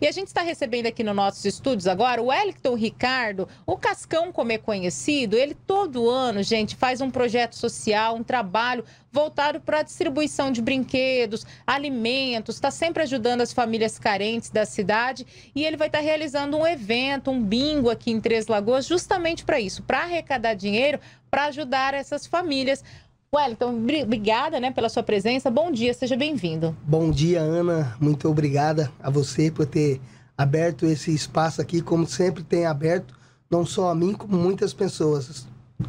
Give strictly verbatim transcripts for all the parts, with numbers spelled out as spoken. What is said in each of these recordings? E a gente está recebendo aqui nos nossos estúdios agora o Helton Ricardo, o Cascão como é conhecido. Ele todo ano, gente, faz um projeto social, um trabalho voltado para a distribuição de brinquedos, alimentos, está sempre ajudando as famílias carentes da cidade. E ele vai estar tá realizando um evento, um bingo aqui em Três Lagoas, justamente para isso, para arrecadar dinheiro, para ajudar essas famílias. Wellington, obrigada, né, pela sua presença. Bom dia, seja bem-vindo. Bom dia, Ana. Muito obrigada a você por ter aberto esse espaço aqui, como sempre tem aberto, não só a mim, como muitas pessoas.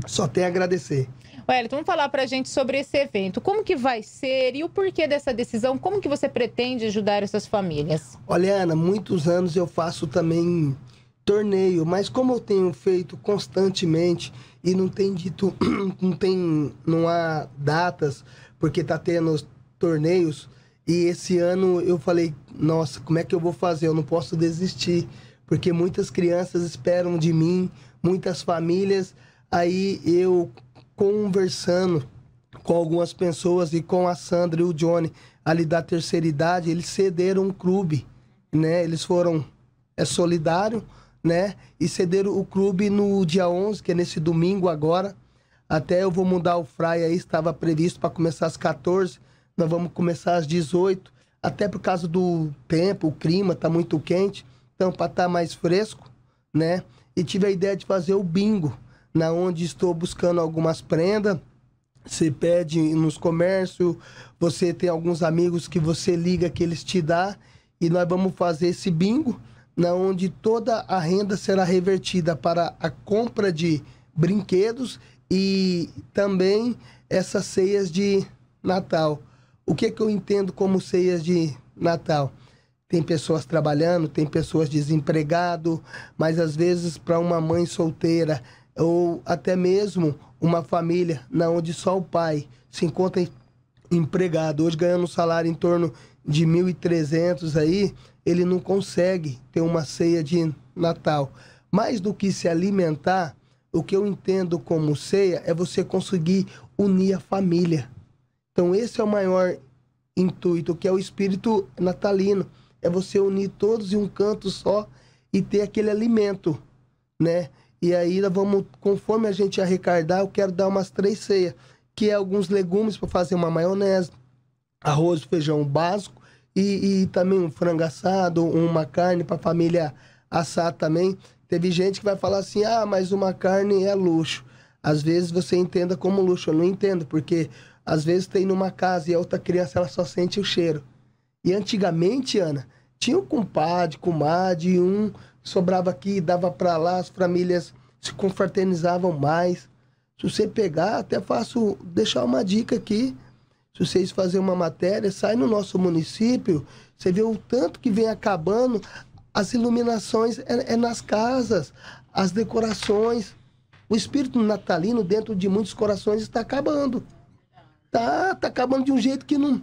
Só tenho a agradecer. Wellington, vamos falar para a gente sobre esse evento. Como que vai ser e o porquê dessa decisão? Como que você pretende ajudar essas famílias? Olha, Ana, muitos anos eu faço também torneio, mas como eu tenho feito constantemente e não tem dito, não tem, não há datas, porque tá tendo os torneios, e esse ano eu falei, nossa, como é que eu vou fazer? Eu não posso desistir, porque muitas crianças esperam de mim, muitas famílias. Aí eu conversando com algumas pessoas e com a Sandra e o Johnny, ali da terceira idade, eles cederam um clube, né? Eles foram é solidário, né? E cederam o clube no dia onze, que é nesse domingo agora. Até eu vou mudar o fry aí, estava previsto para começar às quatorze, nós vamos começar às dezoito, até por causa do tempo, o clima tá muito quente, então para estar tá mais fresco, né? E tive a ideia de fazer o bingo, na onde estou buscando algumas prendas, você pede nos comércios, você tem alguns amigos que você liga que eles te dão, e nós vamos fazer esse bingo, na onde toda a renda será revertida para a compra de brinquedos e também essas ceias de Natal. O que é que eu entendo como ceias de Natal? Tem pessoas trabalhando, tem pessoas desempregadas, mas às vezes para uma mãe solteira ou até mesmo uma família na onde só o pai se encontra empregado, hoje ganhando um salário em torno de mil e trezentos aí, ele não consegue ter uma ceia de Natal. Mais do que se alimentar, o que eu entendo como ceia é você conseguir unir a família. Então esse é o maior intuito, que é o espírito natalino, é você unir todos em um canto só e ter aquele alimento, né? E aí nós vamos, conforme a gente arrecadar, eu quero dar umas três ceias, que é alguns legumes para fazer uma maionese, arroz, feijão básico e, e também um frango assado, uma carne para a família assar também. Teve gente que vai falar assim, ah, mas uma carne é luxo. Às vezes você entenda como luxo, eu não entendo, porque às vezes tem numa casa e a outra criança ela só sente o cheiro. E antigamente, Ana, tinha um compadre, comadre, um sobrava aqui, dava para lá, as famílias se confraternizavam mais. Se você pegar, até faço, deixar uma dica aqui, se vocês fazerem uma matéria, sai no nosso município, você vê o tanto que vem acabando, as iluminações é, é nas casas, as decorações. O espírito natalino dentro de muitos corações está acabando. Tá, tá acabando de um jeito que não...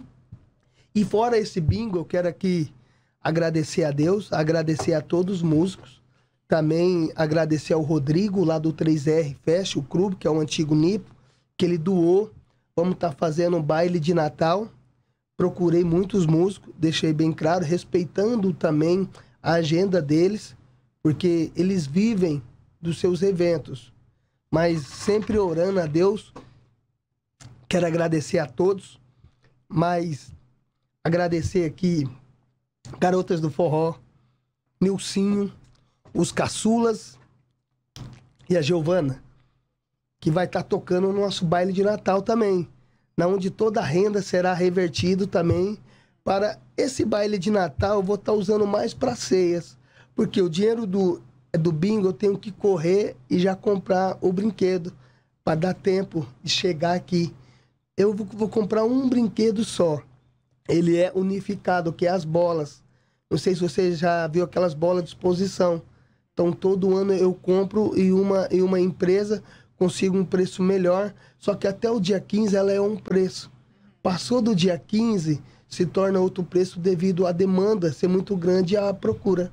E fora esse bingo, eu quero aqui agradecer a Deus, agradecer a todos os músicos, também agradecer ao Rodrigo, lá do três R Fest, o clube, que é o antigo Nipo, que ele doou. Vamos estar tá fazendo um baile de Natal. Procurei muitos músicos, deixei bem claro, respeitando também a agenda deles, porque eles vivem dos seus eventos. Mas sempre orando a Deus. Quero agradecer a todos, mas agradecer aqui Garotas do Forró, Nilcinho, os Caçulas e a Giovana, que vai estar tocando o nosso baile de Natal também, na onde toda a renda será revertida também para esse baile de Natal. Eu vou estar usando mais para ceias, porque o dinheiro do, do bingo eu tenho que correr e já comprar o brinquedo para dar tempo de chegar aqui. Eu vou, vou comprar um brinquedo só, ele é unificado, que é as bolas. Não sei se você já viu aquelas bolas de exposição. Então todo ano eu compro e uma, e uma empresa consigo um preço melhor, só que até o dia quinze ela é um preço. Passou do dia quinze, se torna outro preço devido à demanda ser muito grande e à procura.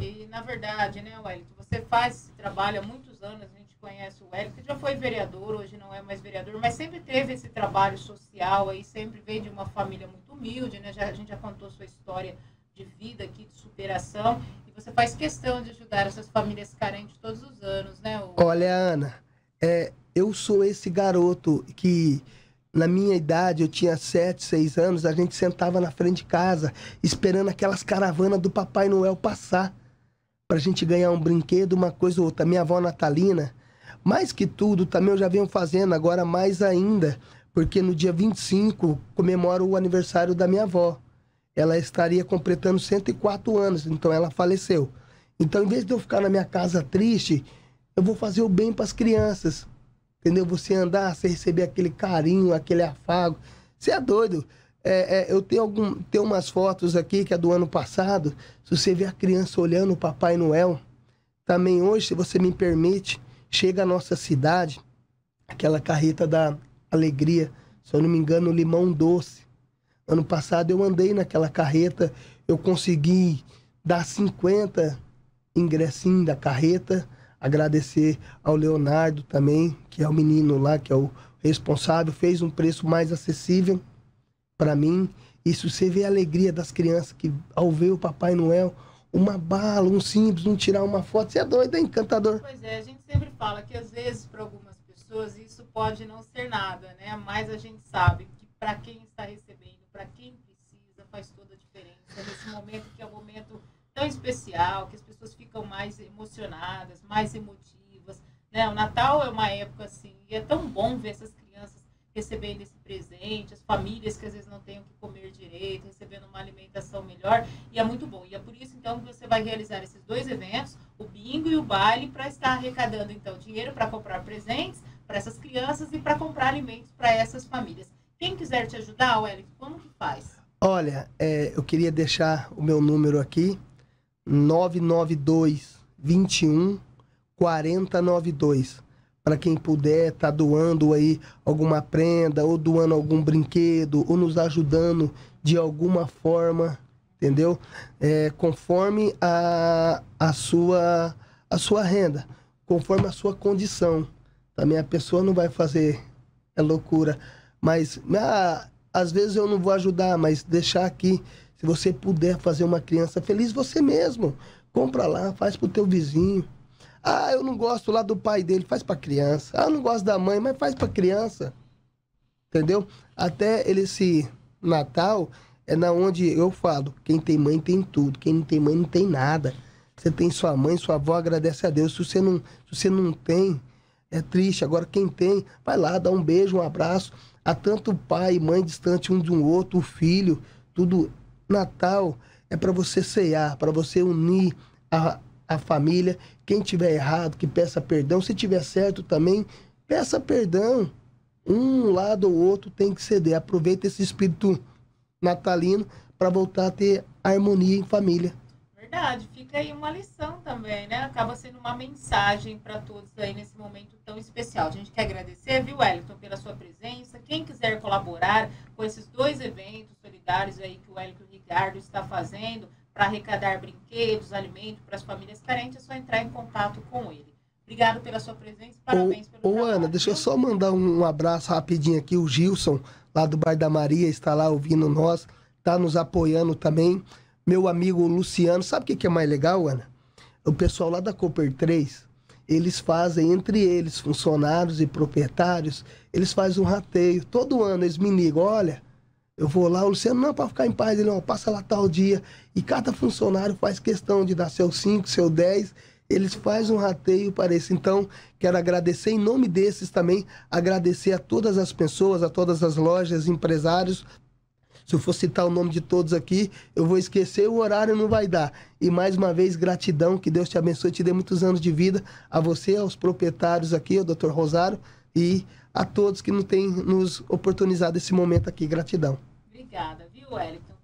E, na verdade, né, Wellington, você faz esse trabalho há muitos anos, a gente conhece o Wellington, já foi vereador, hoje não é mais vereador, mas sempre teve esse trabalho social, aí sempre veio de uma família muito humilde, né? Já, a gente já contou sua história de vida aqui, de superação, e você faz questão de ajudar essas famílias carentes todos os anos, né? O... Olha, Ana, é, eu sou esse garoto que... Na minha idade, eu tinha sete, seis anos, a gente sentava na frente de casa, esperando aquelas caravanas do Papai Noel passar, pra gente ganhar um brinquedo, uma coisa ou outra. Minha avó Natalina, mais que tudo, também eu já venho fazendo, agora mais ainda, porque no dia vinte e cinco comemoro o aniversário da minha avó. Ela estaria completando cento e quatro anos, então ela faleceu. Então, em vez de eu ficar na minha casa triste, eu vou fazer o bem pras crianças. Entendeu? Você andar, você receber aquele carinho, aquele afago. Você é doido. É, é, eu tenho, algum, tenho umas fotos aqui, que é do ano passado. Se você vê a criança olhando o Papai Noel, também hoje, se você me permite, chega à nossa cidade, aquela carreta da alegria, se eu não me engano, Limão Doce. Ano passado eu andei naquela carreta, eu consegui dar cinquenta ingressinhos da carreta. Agradecer ao Leonardo também, que é o menino lá, que é o responsável, fez um preço mais acessível para mim. E se você vê a alegria das crianças que, ao ver o Papai Noel, uma bala, um simples, um tirar uma foto, você é doido, hein, encantador? Pois é, a gente sempre fala que às vezes, para algumas pessoas, isso pode não ser nada, né? Mas a gente sabe que para quem está recebendo, para quem precisa, faz toda a diferença. Nesse momento que é o momento tão especial, que as pessoas ficam mais emocionadas, mais emotivas, né? O Natal é uma época assim, e é tão bom ver essas crianças recebendo esse presente, as famílias que às vezes não têm o que comer direito, recebendo uma alimentação melhor, e é muito bom. E é por isso, então, que você vai realizar esses dois eventos, o bingo e o baile, para estar arrecadando, então, dinheiro para comprar presentes para essas crianças e para comprar alimentos para essas famílias. Quem quiser te ajudar, Wellington, como que faz? Olha, é, eu queria deixar o meu número aqui, nove nove dois, vinte e um, quarenta, noventa e dois. Para quem puder, tá doando aí alguma prenda, ou doando algum brinquedo, ou nos ajudando de alguma forma, entendeu? É, conforme a, a, sua, a sua renda, conforme a sua condição. Também a pessoa não vai fazer, é loucura. Mas, ah, às vezes eu não vou ajudar, mas deixar aqui... Se você puder fazer uma criança feliz, você mesmo. Compra lá, faz pro teu vizinho. Ah, eu não gosto lá do pai dele, faz pra criança. Ah, eu não gosto da mãe, mas faz pra criança. Entendeu? Até ele, esse Natal, é na onde eu falo, quem tem mãe tem tudo, quem não tem mãe não tem nada. Você tem sua mãe, sua avó, agradece a Deus. Se você não, se você não tem, é triste. Agora, quem tem, vai lá, dá um beijo, um abraço. Há tanto pai e mãe distante um de um outro, o filho, tudo... Natal é para você cear, para você unir a, a família. Quem tiver errado, que peça perdão. Se tiver certo também, peça perdão. Um lado ou outro tem que ceder. Aproveita esse espírito natalino para voltar a ter harmonia em família. Verdade. Fica aí uma lição também, né? Acaba sendo uma mensagem para todos aí nesse momento tão especial. A gente quer agradecer, viu, Wellington, pela sua presença. Quem quiser colaborar com esses dois eventos solidários aí que o Wellington Ricardo está fazendo para arrecadar brinquedos, alimentos para as famílias carentes, é só entrar em contato com ele. Obrigado pela sua presença, parabéns ô, pelo ô, trabalho. Ana, deixa eu só mandar um abraço rapidinho aqui. O Gilson, lá do Bar da Maria, está lá ouvindo nós, está nos apoiando também. Meu amigo Luciano, sabe o que é mais legal, Ana? O pessoal lá da Cooper três, eles fazem, entre eles, funcionários e proprietários, eles fazem um rateio. Todo ano eles me ligam, olha, eu vou lá, o Luciano, não, para ficar em paz, ele não, passa lá tal dia. E cada funcionário faz questão de dar seu cinco, seu dez, eles fazem um rateio para esse. Então, quero agradecer em nome desses também, agradecer a todas as pessoas, a todas as lojas, empresários. Se eu for citar o nome de todos aqui, eu vou esquecer, o horário não vai dar. E mais uma vez, gratidão, que Deus te abençoe, te dê muitos anos de vida, a você, aos proprietários aqui, ao doutor Rosário, e a todos que nos têm nos oportunizado esse momento aqui. Gratidão. Obrigada, viu, Wellington?